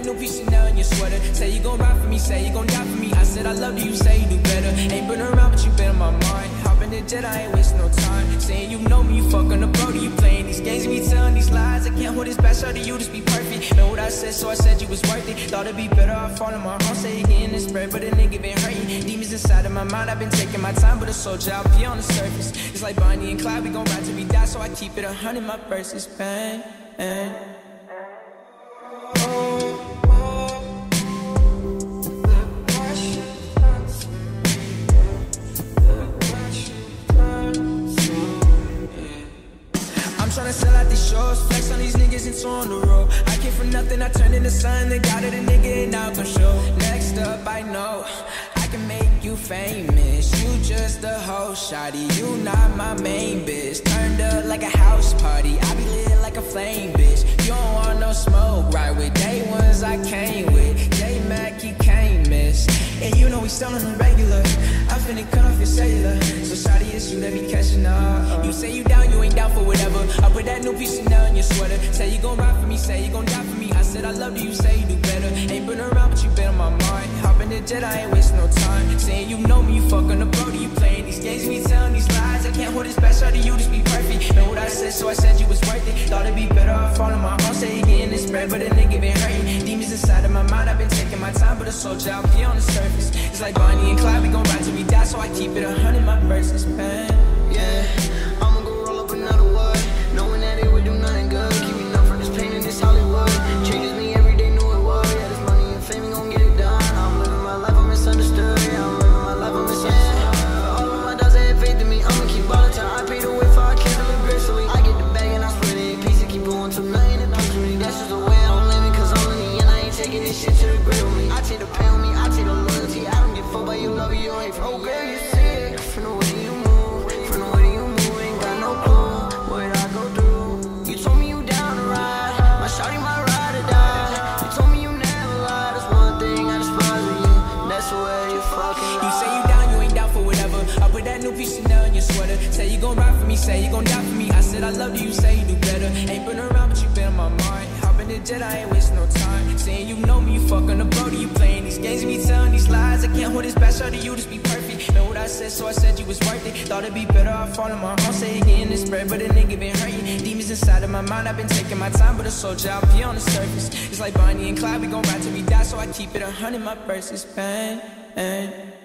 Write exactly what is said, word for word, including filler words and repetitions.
a new piece now in your sweater. Say you gon' ride for me, say you gon' die for me. I said I love you, you say you do better. Ain't been around, but you been on my mind. Hopping the jet, I ain't wasting no time. Saying you know me, you fucking up, bro. Do you playing these games and me telling these lies? I can't hold this back, so do you just be perfect? Know what I said, so I said you was worth it. Thought it'd be better, I fall in my heart. Say you getting this spread, but a nigga been hurting. Demons inside of my mind, I've been taking my time, but a soldier, I'll be on the surface. It's like Bonnie and Clyde, we gon' ride till we die, so I keep it a hundred, my verse is bang, bang. Tryna sell out these shows, flex on these niggas and two on the road. I came from nothing, I turned into sun. They got it, a nigga, and now I'm show. Next up, I know I can make you famous. You just a hoe, shawty. You not my main bitch. Turned up like a house party. I be lit like a flame, bitch. You don't want no smoke, right? With day ones I came with. J Mac, you can't miss. And you know we selling them regular. I finna cut off your cellular. So shawty, it's you that be catching up. You say you down, you ain't down for whatever. I put that new piece of now in your sweater. Say you gon' ride for me, say you gon' die for me. I said I love you, you say you do better. Ain't been around, but you been on my mind. Hopping the jet, I ain't wasting no time. Saying you know me, you fucking up, bro. Do you playing these games, me telling these lies? I can't hold this back, shawty, you just be perfect. Know what I said, so I said you was worth it. Thought it'd be better, I fall in my own. Say you getting this bread, but a nigga been hurting. Demons inside of my mind, I've been taking my time, but a soldier, I'll be on the surface. It's like Bonnie and Clyde, we gon' ride till we die, so I keep it a hundred, my verse is bang, yeah. I'ma go roll up another one. Knowing that it would do nothing good. Keeping up from this pain in this Hollywood. Changes me every day, knew it was. Yeah, this money and fame ain't gon' get it done. I'm living my life, I'm misunderstood. Yeah, I'm living my life, I'm misunderstood. Yeah. All of my dogs, they had faith in me. I'ma keep ballin' till I pay the way for I can't live gracefully. I get the bag and I split it in pieces. Keep going to million and opportunity. That's just the way I'm living, cause I'm in the end. I ain't taking this shit to the grid with me. I take the pain with me, I take the loyalty. I don't give a fuck about you, love you, you ain't for girl, you sick. From the way you move, from the way you move, ain't got no clue. Say you gon' ride for me, say you gon' die for me. I said I love you, you say you do better. Ain't been around, but you been on my mind. Hopping the jet, I ain't wasting no time. Saying you know me, you fucking up, bro. Do you playing these games and me telling these lies? I can't hold this back, so do you just be perfect? Know what I said, so I said you was worth it. Thought it'd be better, I fall in my own. Say you getting this bread, but a nigga been hurting. Demons inside of my mind, I've been taking my time, but a soldier, I'll be on the surface. It's like Bonnie and Clyde, we gon' ride till we die, so I keep it a hundred, my verse is bang, bang.